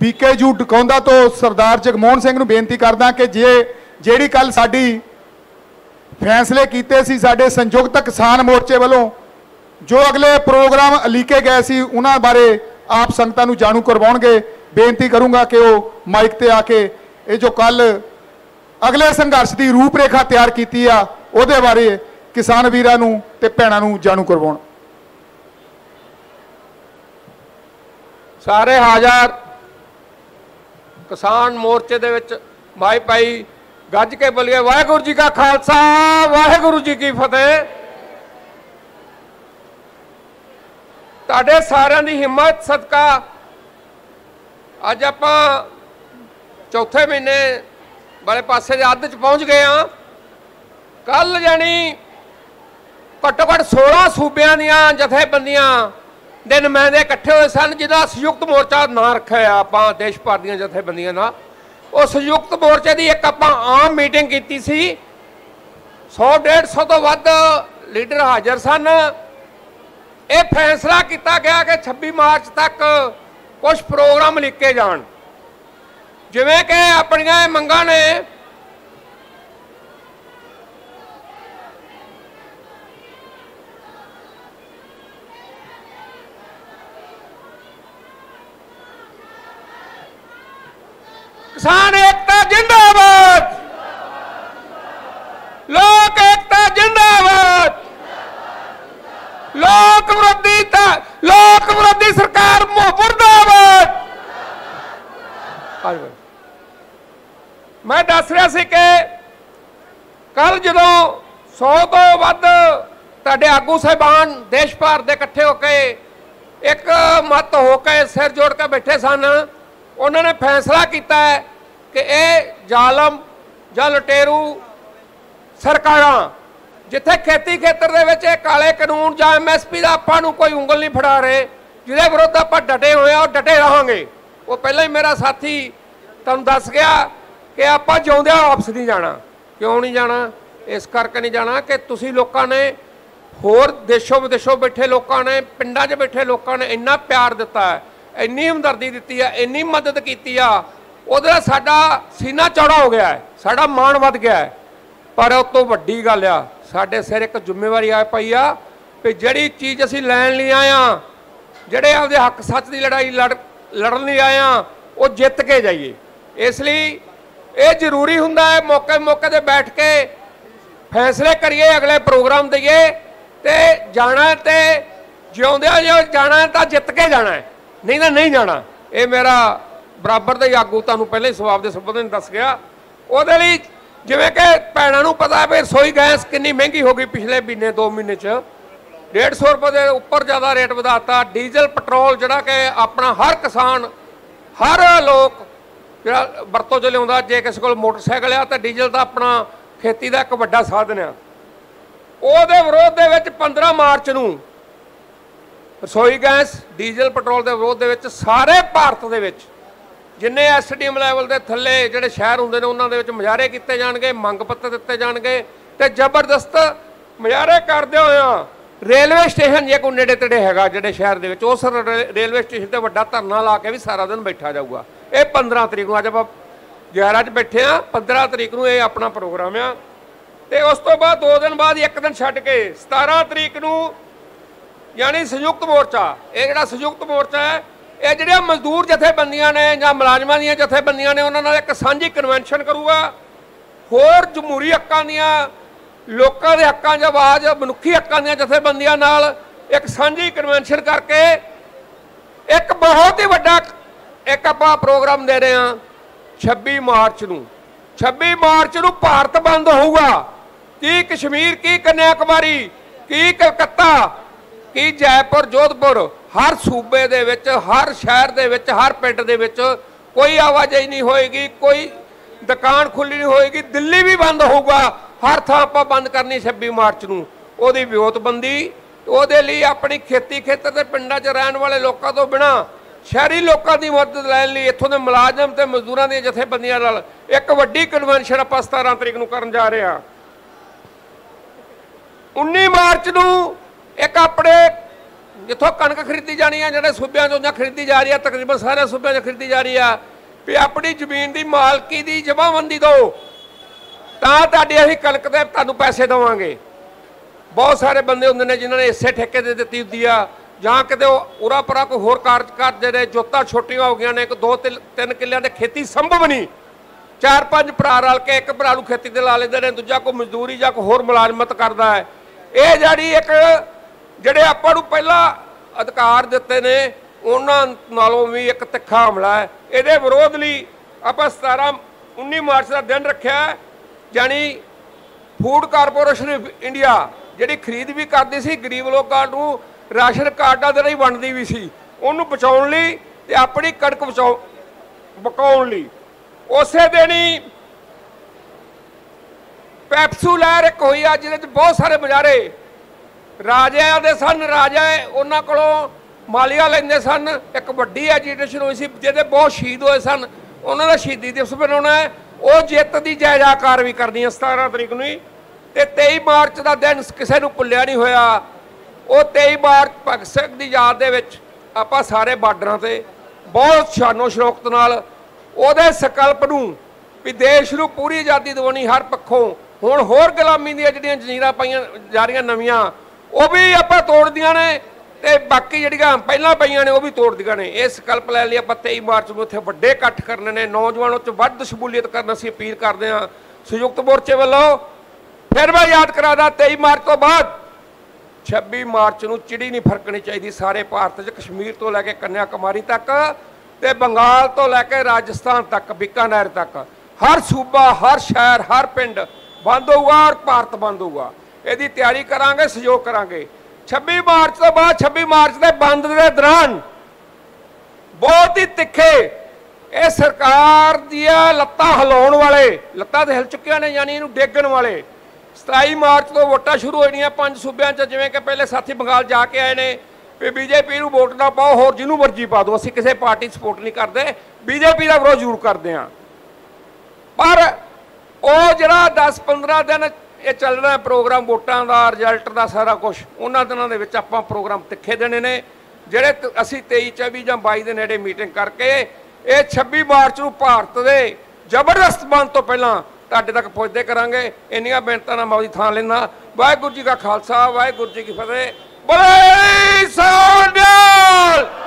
BKU Dakaunda तो सरदार जगमोहन सिंह नूं बेनती करदा कि जे जिहड़ी कल साडी फैसले कीते सी साडे संयुक्त किसान मोर्चे वालों जो अगले प्रोग्राम लीके गए सी उन्हां बारे आप संगतां नूं जाणू करवाउणगे। बेनती करूँगा कि वो माइक ते आके ये जो कल अगले संघर्ष की रूपरेखा तैयार की आ उहदे बारे किसान वीरां नूं ते भैणां नूं जाणू करवाउण। सारे हाज़र किसान मोर्चे दे विच भाई भाई गज के बोलिए वाहिगुरू जी का खालसा वाहिगुरू जी की फतेह। तुहाडे सारिआं दी हिम्मत सदका अज आपां चौथे महीने वाले पासे दे अद्ध च पहुंच गए हां। कल जानी घट्टो घट्ट 16 सूबियां दीआं जथेबंदियां दे नुमाइंदे इकट्ठे हुए सन, जिहदा संयुक्त मोर्चा नां रखिआ है। आपां देश भर दीआं जथेबंदियां दा उस संयुक्त मोर्चे की एक आपां आम मीटिंग कीती सी। 100-150 तो वध लीडर हाज़र सन। ये फैसला किया गया कि 26 मार्च तक कुछ प्रोग्राम लिखे जाण, जिवें कि अपणियां मंगां ने किसान एकता जिंदाबाद, लोक एकता जिंदाबाद, लोक विरोधी सरकार मुर्दाबाद। मैं दस रहा सी कि कल जो 100 तो वध आगू साहिबान देश भर के इकट्ठे होके एक मत होके सिर जोड़ के बैठे सन। उन्होंने फैसला किया है कि यह जालम जां लुटेरू सरकारां जिथे खेती खेतर के काले कानून जां MSP का आपां कोई उंगल नहीं फड़ा रहे, जिहदे विरुद्ध आपां डटे होए और डटे रहांगे। वो पहले ही मेरा साथी तुहानूं दस गया कि आपां जिउंदिआं वापस नहीं जाना। क्यों नहीं जाना? इस करके नहीं जाना कि तुसीं लोकां ने होर देशों विदेशों बैठे लोगों ने पिंडां 'च बैठे लोगों ने इन्ना प्यार दिता है, इन्नी हमदर्दी दी है, इन्नी मदद की आ, उहदे नाल साडा सीना चौड़ा हो गया है, साडा मान वध गया है। पर उस तों वड्डी गल आ साडे सिर एक जिम्मेवारी आ पई आ कि जिहड़ी चीज़ असीं लैण लई आए हां, जिहड़े आपदे हक सच की लड़ाई लड़न लई आए हां, वो जित के जाइए। इसलिए ये जरूरी हुंदा है मौके ते बैठ के फैसले करिए, अगले प्रोग्राम दईए ते जाना ते जिउंदिआं जे जाना तां जित के जाना है, नहीं ना नहीं जाना। ये मेरा बराबर के आगू तुहानू पहले ही सवाब के संबंध दस गया। उहदे लई जिवें कि भैणां नू पता है भी रसोई गैस कितनी महंगी हो गई पिछले महीने 2 महीने 150 रुपए के उपर ज़्यादा रेट वधाता। डीजल पेट्रोल जिहड़ा कि अपना हर किसान हर लोग जिहड़ा वरतों च लिआउंदा, जे किसी कोल मोटरसाइकल आ तो डीजल तो अपना खेती का एक वड्डा साधन आ। उहदे विरोध दे विच 15 मार्च नू रसोई गैस डीजल पेट्रोल के विरोध के सारे भारत के जिन्हें SDM लैवल के थले जोड़े शहर होंगे ने उन्होंने मुजाहरे किए जाएंगे, मंग पत्र दिए जाएंगे। तो जबरदस्त मुजाहरे करते हुए रेलवे स्टेशन जो कोई नेड़े तेड़े है जोड़े शहर के उस रेलवे स्टेशन पर वड्डा धरना ला के भी सारा दिन बैठा जाऊगा। ये 15 तरीक अज आप गैर च बैठे हाँ, 15 तरीक को यह अपना प्रोग्राम आ। तो उस तो बाद 2 दिन बाद एक दिन छड्ड के 17 तरीक को यानी संयुक्त मोर्चा। ये जो संयुक्त मोर्चा है ये जो मजदूर जथेबंदियां ने या मुलाजमान दी जथेबंदियां ने उन्होंने एक सांझी कन्वेंशन करूगा। होर जमहूरी हकों दियां लोगों के हकों की आवाज़ मनुखी हकों दियां जथेबंदियां नाल एक सांझी कन्वेंशन करके एक बहुत ही वड्डा एक आपां प्रोग्राम दे रहे हैं 26 मार्च को। 26 मार्च को भारत बंद होगा। की कश्मीर की कन्याकुमारी की कलकत्ता कि जयपुर जोधपुर हर सूबे दे विच हर शहर दे विच हर पिंड दे विच कोई आवाजाही नहीं होएगी, कोई दुकान खुली नहीं होएगी। दिल्ली भी बंद होगा, हर थां आपां बंद करनी 26 मार्च नूं। ओहदी वियोतबंदी ओहदे लई अपनी खेती खेतर ते पिंडां 'च रहण वाले लोकां तों बिना शहरी लोकां दी मदद लैण लई इत्थों दे मुलाजम ते मजदूरां दी जथेबंदियां नाल एक वड्डी कन्वेंशन आपां 17 तरीक नूं करन जा रहे हां। 19 मार्च नूं एक अपने जितों कणक खरीदी जानी है जो सूबे चो खरीदी जा रही है, तकरीबन सारे सूबे च खरीदी जा रही है भी अपनी जमीन की मालकी की जमाबंदी दो तो अभी कणक के तुहानू पैसे देवांगे। बहुत सारे बंदे होंदे ने जिन्होंने इसे ठेके दे दित्ती हुंदी आ जां किते उरा परा कोई होर कारज करदे ने, जोतां छोटियां हो गईयां ने, कोई 2-3 किल्लियां ते खेती संभव नहीं, 4-5 भरा रल के एक भरा नूं खेती ते ला लैंदे ने, दूजा कोई मजदूरी जां कोई होर मुलाजमत करदा है। इह जिहड़ी एक जिहड़े आपां नूं पहिला अधिकार दित्ते ने उन्हां नालों भी एक तिखा हमला है। इहदे विरोध लई आपां 17-19 मार्च दा दिन रखिआ जानी फूड कारपोरेशन इंडिया जिहड़ी खरीद भी करदी सी गरीब लोकां नूं राशन कार्डां दे रही वंडदी भी सी, उन्होंने बचाने लई ते अपनी कणक बचाने लई उसे दिन ही पैप्सू लहर एक हुई आ जिहदे बहुत सारे मुजाहरे राजिआं दे सन, राजा उन्हां कोलों मालिया लैंदे सन। एक वड्डी एजीटेशन हुई सी जिहदे बहुत शहीद होए सन, उन्हां दा शहीदी दिवस मनाउणा है, वो जित की जायजाकार भी करनी है 17 तरीक नूं। 23 मार्च का दिन किसी को भुलिया नहीं होया, वो 23 मार्च भगत सिंह की याद आपां सारे बार्डरां ते बहुत शानो शौकत नाल उहदे संकल्प नूं भी देश नूं पूरी आज़ादी दिवानी हर पक्षों। हुण होर गुलामी दी जिहड़ियां जंजीरां पाईयां जा रहियां नवीआं वो भी आपां तोड़दियां ने ते बाकी जिहड़ियां पहिलां पईयां ने वो भी तोड़दियां ने। इह संकल्प लैण लई आपां 23 मार्च नूं उत्थे वड्डे इकट्ठ करने ने, नौजवानों 'च वध शमूलीयत करन असीं अपील करदे हां संयुक्त मोर्चे वल्लों। फिर मैं याद करादा 23 मार्च तो बाद 26 मार्च को चिड़ी नहीं फरकनी चाहिए सारे भारत, कश्मीर तो लैके कन्याकुमारी तक ते बंगाल तो लैके राजस्थान तक बीकानेर तक हर सूबा हर शहर हर पिंड बंद होगा और भारत बंद होगा। यदि तैयारी करांगे सहयोग करांगे। 26 मार्च तो बाद 26 मार्च के बंद के दौरान बहुत ही तिखे ये सरकार दिया लत्तां हिलाउण वाले लत्तां हिल चुकिया ने यानी इनू डेगण वाले। 27 मार्च तो वोटां शुरू होनियां 5 सूबे जिवें कि पहले साथी बंगाल जाके आए ने भी बीजेपी नूं वोट ना पाओ होर जिन्हों मर्जी पा दो, असीं किसी पार्टी सपोर्ट नहीं करते, बीजेपी का विरोध जरूर करते हैं। पर वह जिहड़ा 10-15 दिन ये चलना प्रोग्राम वोटां का रिजल्ट का सारा कुछ उन्हां दिनां दे विच आपां प्रोग्राम तिखे देने ने जिहड़े असीं 23-24 या 22 दे नेड़े मीटिंग करके ये 26 मार्च नूं भारत दे जबरदस्त बंद तो पहलां ਤੁਹਾਡੇ तक पहुँचते करांगे। इन्नियां बेनतां नाल मौजी थां लैंदा। वाहिगुरू जी का खालसा वाहिगुरू जी की फतेह। बोले